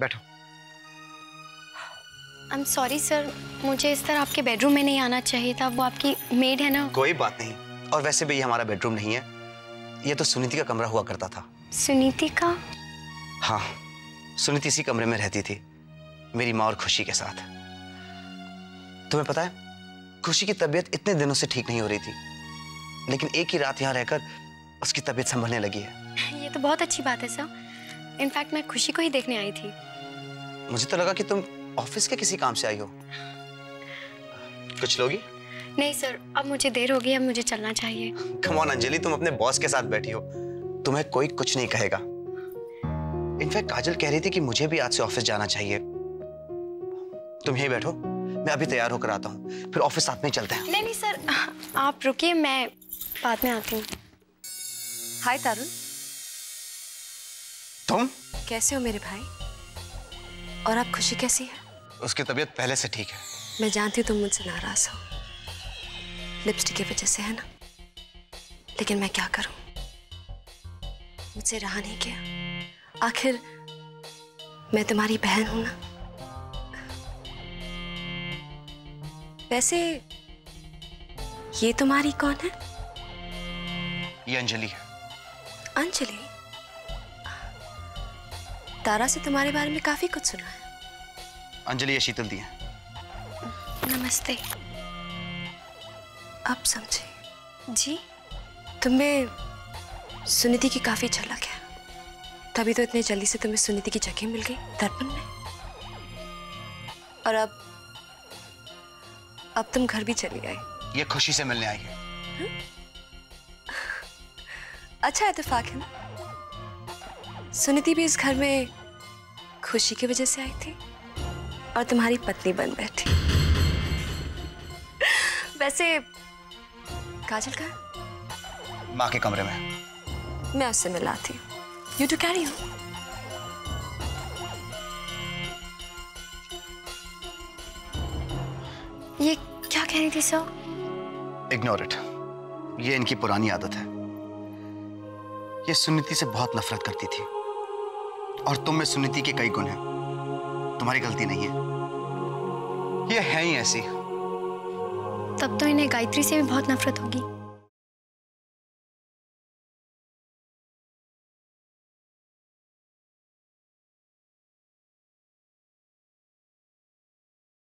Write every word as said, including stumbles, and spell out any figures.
बैठो। I am sorry sir, मुझे इस तरह आपके बेडरूम में नहीं आना चाहिए था। वो आपकी मेड है ना। कोई बात नहीं, और वैसे भी ये हमारा बेडरूम नहीं है, ये तो सुनीति का कमरा हुआ करता था। सुनीति का? हाँ, सुनीति इसी कमरे में रहती थी मेरी माँ और खुशी के साथ। तुम्हें पता है खुशी की तबीयत इतने दिनों से ठीक नहीं हो रही थी, लेकिन एक ही रात यहाँ रहकर उसकी तबीयत संभलने लगी है। ये तो बहुत अच्छी बात है सर। इनफैक्ट मैं खुशी को ही देखने आई थी। मुझे तो लगा कि तुम ऑफिस के किसी काम से आई हो। कुछ लोगी? नहीं सर, अब मुझे देर हो गई, अब मुझे चलना चाहिए। कम ऑन अंजलि, तुम अपने बॉस के साथ बैठी हो, तुम्हें कोई कुछ नहीं कहेगा। इनफैक्ट काजल कह रही थी कि मुझे भी आज से ऑफिस जाना चाहिए। तुम यहीं बैठो, मैं अभी तैयार होकर आता हूँ, फिर ऑफिस साथ में चलते हैं। नहीं नहीं सर, आप रुकिए, मैं बाद में आती हूँ। हाय तारुण। तुम कैसे हो मेरे भाई? और आप खुशी कैसी है? उसकी तबीयत पहले से ठीक है। मैं जानती हूँ तुम मुझसे नाराज हो, लिपस्टिक की वजह से है ना, लेकिन मैं क्या करूँ, मुझसे रहा नहीं गया। आखिर मैं तुम्हारी बहन हूँ ना। वैसे ये तुम्हारी कौन है? ये अंजलि है। अंजलि? तारा से तुम्हारे बारे में काफी कुछ सुना है। अंजलि ये शीतल दी है। नमस्ते। आप समझे? जी। तुम्हें सुनीति की काफी झलक है, तभी तो इतने जल्दी से तुम्हें सुनीति की जगह मिल गई दर्पण में। और अब अब तुम घर भी चली आई। ये खुशी से मिलने आई है। हा? अच्छा इत्तेफाक है ना, सुनीति भी इस घर में खुशी की वजह से आई थी और तुम्हारी पत्नी बन बैठी। वैसे काजल कहाँ? माँ के कमरे में। मैं उससे मिलाती हूँ। You too carry on. ये क्या कह रही थी सर? Ignore it. ये इनकी पुरानी आदत है, ये सुनीति से बहुत नफरत करती थी। और तुम में सुनीति के कई गुण हैं, तुम्हारी गलती नहीं है, ये है ही ऐसी। तब तो इन्हें गायत्री से भी बहुत नफरत होगी।